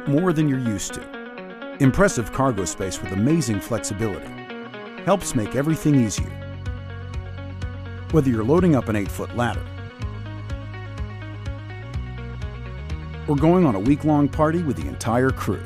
fit more than you're used to. Impressive cargo space with amazing flexibility. Helps make everything easier. Whether you're loading up an 8-foot ladder or going on a week-long party with the entire crew.